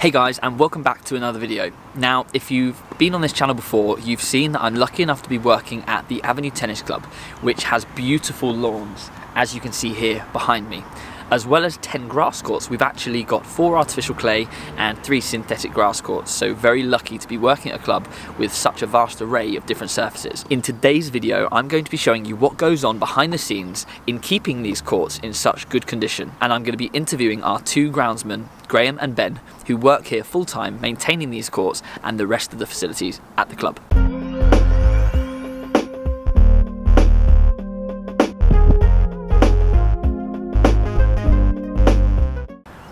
Hey guys, and welcome back to another video. Now, if you've been on this channel before, you've seen that I'm lucky enough to be working at the Avenue Tennis Club, which has beautiful lawns, as you can see here behind me. As well as 10 grass courts, we've actually got 4 artificial clay and 3 synthetic grass courts, so very lucky to be working at a club with such a vast array of different surfaces. In today's video, I'm going to be showing you what goes on behind the scenes in keeping these courts in such good condition. And I'm going to be interviewing our 2 groundsmen, Graham and Ben, who work here full-time maintaining these courts and the rest of the facilities at the club.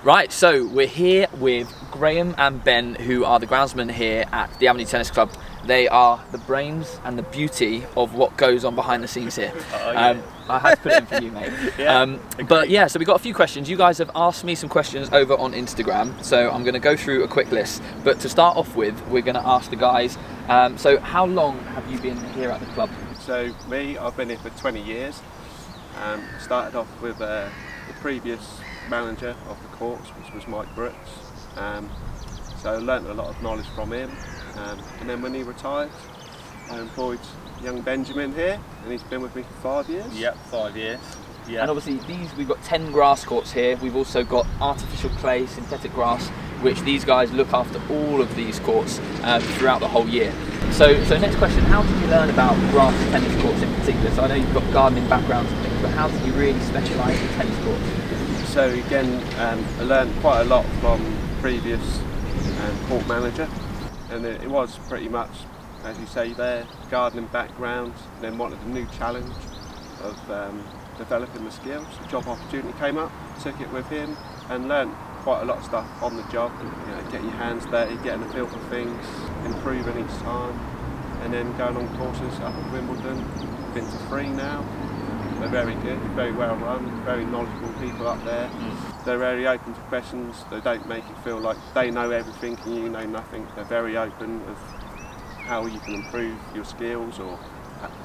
Right, so we're here with Graham and Ben, who are the groundsmen here at the Avenue Tennis Club. They are the brains and the beauty of what goes on behind the scenes here. I had to put it in for you, mate. Yeah, but yeah, so we got a few questions. You guys have asked me some questions over on Instagram, so I'm going to go through a quick list. But to start off with, we're going to ask the guys, so how long have you been here at the club? So me, I've been here for 20 years. Started off with the previous manager of the courts, which was Mike Brooks, so I learnt a lot of knowledge from him, and then when he retired I employed young Benjamin here, and he's been with me for 5 years. Yep, 5 years. Yeah. And obviously these, we've got 10 grass courts here, we've also got artificial clay, synthetic grass, which these guys look after all of these courts throughout the whole year. So next question, how did you learn about grass tennis courts in particular? So I know you've got gardening backgrounds and things, but how did you really specialise in tennis courts? So again, I learned quite a lot from the previous court manager, and it was pretty much, as you say there, gardening background, and then wanted a new challenge of developing the skills. A job opportunity came up, took it with him and learned quite a lot of stuff on the job, you know, getting your hands dirty, getting a feel for things, improving each time, and then going on courses up at Wimbledon. Been to 3 now. They're very good, very well run, very knowledgeable people up there. Mm. They're very open to questions. They don't make it feel like they know everything and you know nothing. They're very open of how you can improve your skills or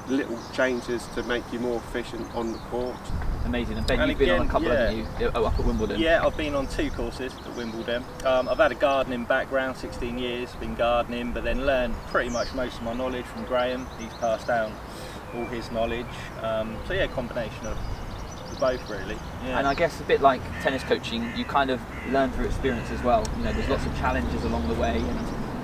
little changes to make you more efficient on the court. Amazing. And Ben, you've been on a couple, haven't you? Oh, up at Wimbledon. Yeah, I've been on 2 courses at Wimbledon. I've had a gardening background, 16 years, been gardening, but then learned pretty much most of my knowledge from Graham. He's passed down all his knowledge, so yeah, combination of both really. Yeah. And I guess a bit like tennis coaching, you kind of learn through experience as well. You know, there's lots of challenges along the way,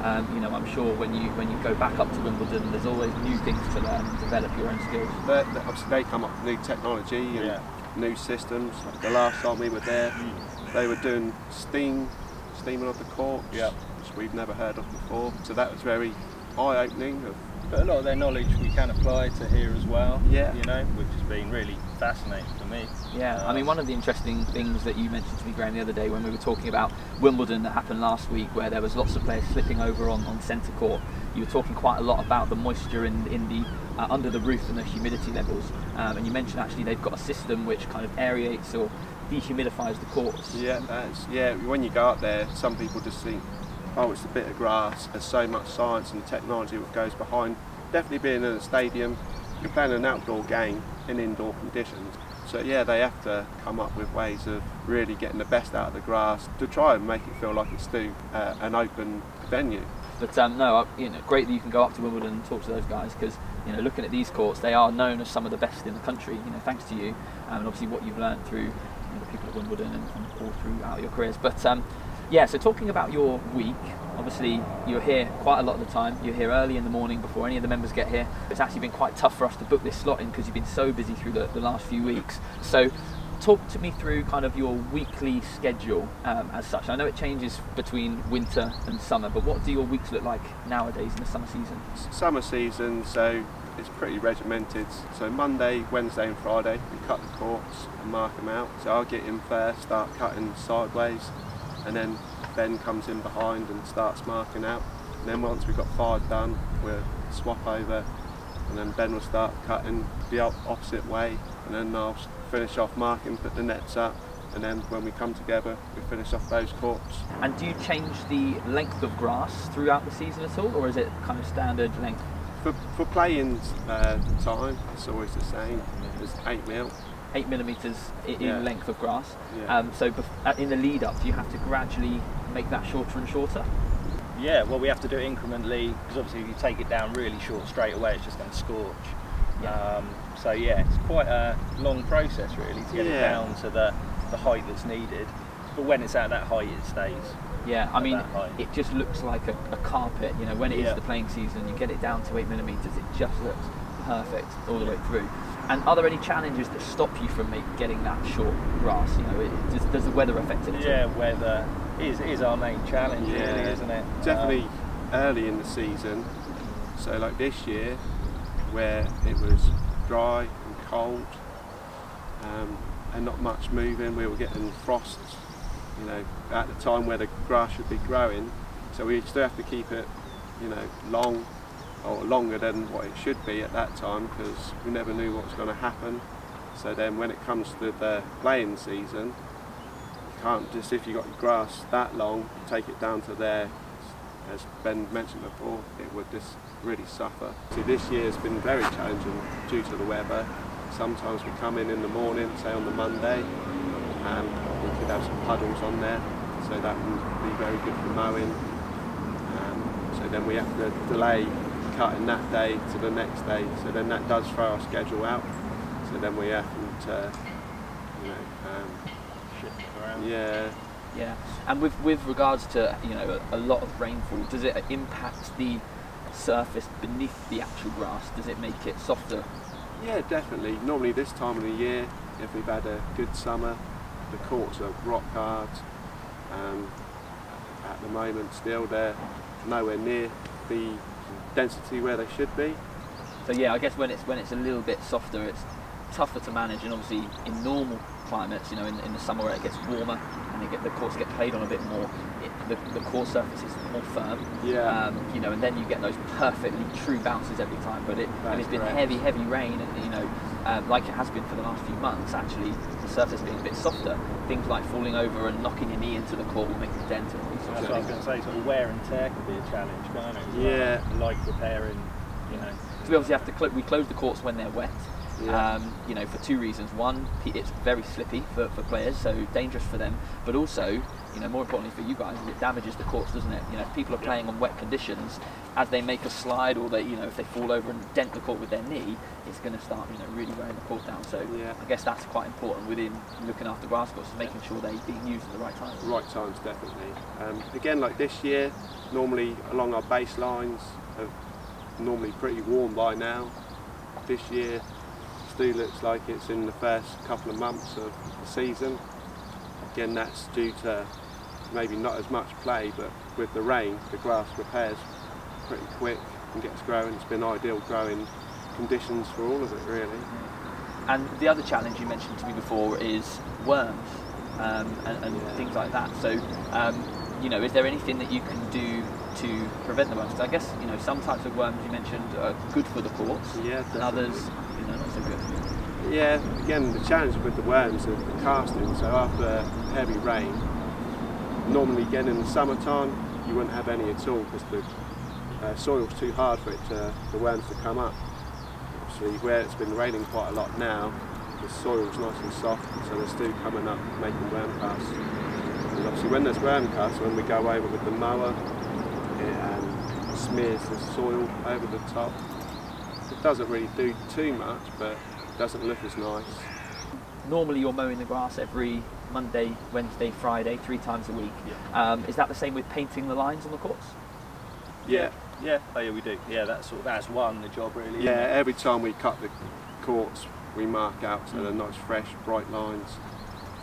and you know, I'm sure when you go back up to Wimbledon, there's always new things to learn and develop your own skills. Obviously, they come up with new technology and new systems. Like the last time we were there, they were doing steaming of the courts, which we've never heard of before. So that was very eye-opening. But a lot of their knowledge we can apply to here as well, you know, which has been really fascinating for me. Yeah, I mean, one of the interesting things that you mentioned to me, Graham, the other day when we were talking about Wimbledon that happened last week, where there was lots of players slipping over on centre court, you were talking quite a lot about the moisture in the under the roof and the humidity levels, and you mentioned actually they've got a system which kind of aerates or dehumidifies the courts. Yeah, when you go up there, some people just think, oh, it's a bit of grass. There's so much science and technology that goes behind. Definitely being in a stadium, you're playing an outdoor game in indoor conditions. So yeah, they have to come up with ways of really getting the best out of the grass to try and make it feel like it's still an open venue. But no, you know, great that you can go up to Wimbledon and talk to those guys, because you know, looking at these courts, they are known as some of the best in the country. You know, thanks to you, and obviously what you've learned through the people at Wimbledon and all throughout your careers. But yeah, so talking about your week, obviously you're here quite a lot of the time, you're here early in the morning before any of the members get here. It's actually been quite tough for us to book this slot in because you've been so busy through the last few weeks. So talk to me through kind of your weekly schedule as such. I know it changes between winter and summer, but what do your weeks look like nowadays in the summer season? Summer season, so it's pretty regimented. So Monday, Wednesday and Friday, we cut the courts and mark them out. So I'll get in first, start cutting sideways, and then Ben comes in behind and starts marking out. And then once we've got 5 done, we'll swap over, and then Ben will start cutting the opposite way, and then I'll finish off marking, put the nets up, and then when we come together, we finish off those courts. And do you change the length of grass throughout the season at all, or is it kind of standard length? For playing time, it's always the same. It's 8mm. 8mm in length of grass. So in the lead up, do you have to gradually make that shorter and shorter? Yeah, well, we have to do it incrementally, because obviously if you take it down really short straight away, it's just going to scorch. Yeah. So yeah, it's quite a long process really to get it down to the height that's needed. But when it's at that height, it stays. Yeah, I mean, it just looks like a carpet. You know, when it is the playing season, you get it down to 8mm, it just looks perfect all the way through. And are there any challenges that stop you from getting that short grass? You know, does the weather affect it at all? Yeah, weather is our main challenge, really, isn't it? Definitely early in the season. So like this year, where it was dry and cold and not much moving, we were getting frosts, you know, at the time where the grass should be growing. So we still have to keep it, you know, long, or longer than what it should be at that time, because we never knew what was going to happen. So then when it comes to the playing season, you can't just, if you've got your grass that long, take it down to there. As Ben mentioned before, it would just really suffer. So this year has been very challenging due to the weather. Sometimes we come in the morning, say on the Monday, and we could have some puddles on there, so that would be very good for mowing. So then we have to delay cutting that day to the next day, so then that does throw our schedule out. So then we have to, you know, shift it around. Yeah. Yeah. And with regards to, you know, a lot of rainfall, does it impact the surface beneath the actual grass? Does it make it softer? Yeah, definitely. Normally this time of the year, if we've had a good summer, the courts are rock hard. At the moment, still they're nowhere near the density where they should be. So yeah, I guess when it's a little bit softer, it's tougher to manage, and obviously in normal climates, you know, in the summer where it gets warmer and the courts get played on a bit more, the court surface is more firm. Yeah. You know, and then you get those perfectly true bounces every time. But it's been heavy rain, and you know, like it has been for the last few months, actually, the surface being a bit softer, things like falling over and knocking your knee into the court will make a dent. That's what I was going to say, sort of wear and tear could be a challenge, can't it? Yeah. Like repairing, you know. So we obviously have to close the courts when they're wet. Yeah. You know, for two reasons. One, it's very slippy for players, so dangerous for them. But also, you know, more importantly for you guys, it damages the courts, doesn't it? You know, if people are playing on wet conditions, as they make a slide, or they, you know, if they fall over and dent the court with their knee, it's going to start, you know, really wearing the court down. So I guess that's quite important within looking after grass courts, making sure they're being used at the right times. Right times, definitely. Again, like this year, normally along our baselines are normally pretty warm by now. This year still looks like it's in the first couple of months of the season. Again, that's due to maybe not as much play, but with the rain, the grass repairs pretty quick and gets growing. It's been ideal growing conditions for all of it, really. And the other challenge you mentioned to me before is worms and things like that. So, you know, is there anything that you can do to prevent the worms? Because I guess, you know, some types of worms you mentioned are good for the courts, and others, you know, not so good. Yeah, again, the challenge with the worms is the casting. So after heavy rain, normally again in the summertime, you wouldn't have any at all, because the soil's too hard for it the worms to come up. Obviously, where it's been raining quite a lot now, the soil's nice and soft, so they're still coming up making worm casts. And obviously when there's worm casts, when we go over with the mower, it smears the soil over the top. It doesn't really do too much, but it doesn't look as nice. Normally you're mowing the grass every Monday, Wednesday, Friday, 3 times a week. Yeah. Is that the same with painting the lines on the courts? Yeah. Yeah. Oh yeah, we do. Yeah, that's one, the job really. Yeah, every time we cut the courts, we mark out so they're nice, fresh, bright lines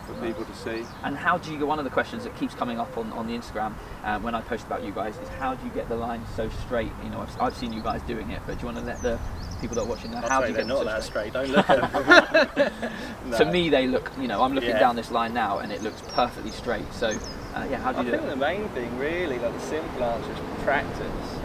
for people to see. And how do you get, one of the questions that keeps coming up on the Instagram when I post about you guys is, how do you get the lines so straight? You know, I've seen you guys doing it, but do you want to let the people that are watching that, how do you get them so straight? Don't look at them. No. To me they look, you know, I'm looking down this line now and it looks perfectly straight. So yeah, how do you do it? I think the main thing really, like the simple answer, is practice.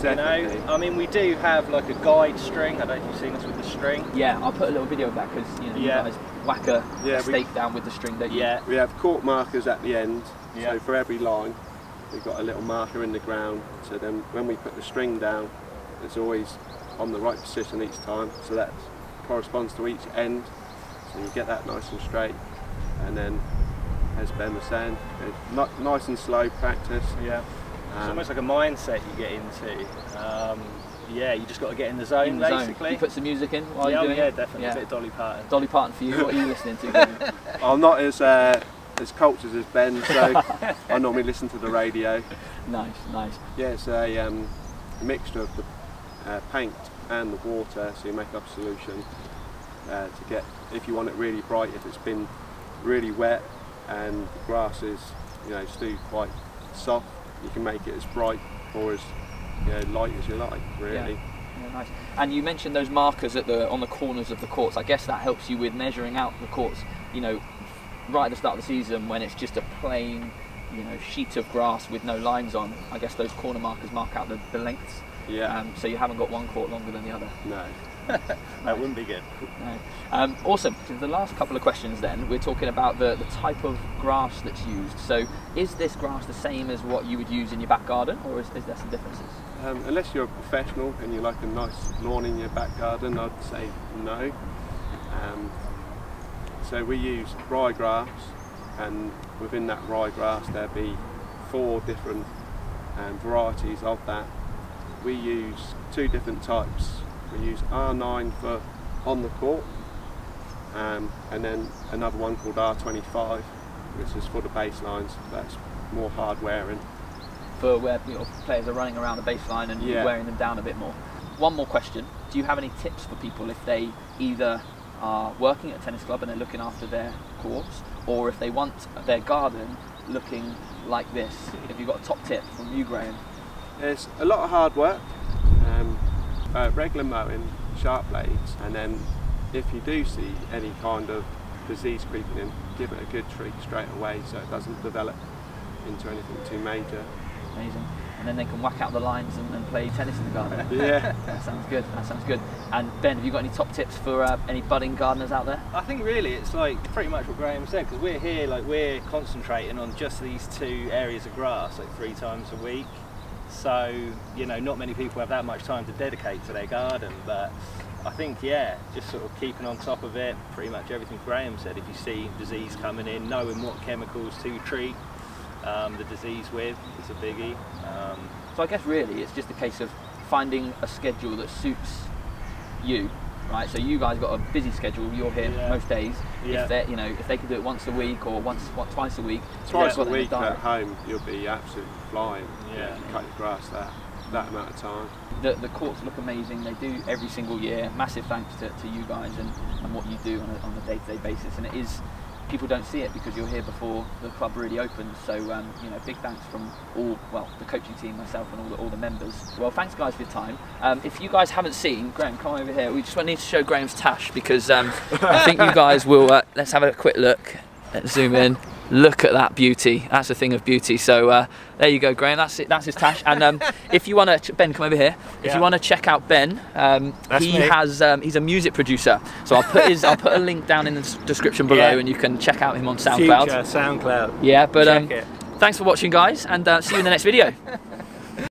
Definitely. You know, I mean, we do have like a guide string. I don't know if you've seen us with the string. Yeah, I'll put a little video of that, because you know, you guys whack a stake down with the string, don't you? Yeah, we have court markers at the end, so for every line we've got a little marker in the ground, so then when we put the string down, it's always on the right position each time, so that corresponds to each end, so you get that nice and straight. And then as Ben was saying. Nice and slow practice. Yeah. It's almost like a mindset you get into. Yeah, you just got to get in the zone, basically. You put some music in while you're doing it? Yeah, definitely. Yeah. A bit of Dolly Parton. Dolly Parton for you. What are you listening to? I'm not as cultured as Ben, so I normally listen to the radio. Nice, nice. Yeah, it's a mixture of the paint and the water, so you make up a solution to get, if you want it really bright, if it's been really wet and the grass is, you know, still quite soft, you can make it as bright or as, you know, light as you like, really. Yeah. Yeah, nice. And you mentioned those markers at the on the corners of the courts. I guess that helps you with measuring out the courts, you know, right at the start of the season when it's just a plain, you know, sheet of grass with no lines on. I guess those corner markers mark out the lengths. Yeah. So you haven't got one court longer than the other. No. That wouldn't be good. No. Awesome. So the last couple of questions then, we're talking about the type of grass that's used. So is this grass the same as what you would use in your back garden, or is there some differences? Unless you're a professional and you like a nice lawn in your back garden, I'd say no. So we use ryegrass, and within that ryegrass there'll be 4 different varieties of that. We use 2 different types. We use R9 for on the court, and then another one called R25, which is for the baselines. That's more hard wearing. For where your players are running around the baseline and wearing them down a bit more. One more question. Do you have any tips for people if they either are working at a tennis club and they're looking after their courts, or if they want their garden looking like this? Have you got a top tip from you, Graham? It's a lot of hard work, regular mowing, sharp blades, and then if you do see any kind of disease creeping in, give it a good treat straight away so it doesn't develop into anything too major. Amazing. And then they can whack out the lines and play tennis in the garden. Yeah. That sounds good, that sounds good. And Ben, have you got any top tips for any budding gardeners out there? I think really it's like pretty much what Graham said, because we're here, like we're concentrating on just these 2 areas of grass like 3 times a week. So, you know, not many people have that much time to dedicate to their garden, but I think, yeah, just sort of keeping on top of it, pretty much everything Graham said. If you see disease coming in, knowing what chemicals to treat the disease with is a biggie. So I guess really it's just a case of finding a schedule that suits you, right? So you guys got a busy schedule, you're here most days. Yeah. If they're, you know, if they can do it once a week or twice a week. Twice a week at home, you'll be absolutely flying. Yeah. If you cut your grass that amount of time. The courts look amazing, they do every single year. Massive thanks to you guys and what you do on a day-to-day basis. And it is, people don't see it because you're here before the club really opens. So, you know, big thanks from all, well, the coaching team, myself and all the members. Well, thanks guys for your time. If you guys haven't seen, Graham, come over here. We just need to show Graham's tash because I think you guys will, let's have a quick look. Let's zoom in. Look at that beauty. That's a thing of beauty. So there you go, Graham. That's it. That's his tash. And if you want to, Ben, come over here. If you want to check out Ben, he's a music producer. So I'll put I'll put a link down in the description below, and you can check out him on SoundCloud. Future SoundCloud. Yeah, but thanks for watching, guys, and see you in the next video.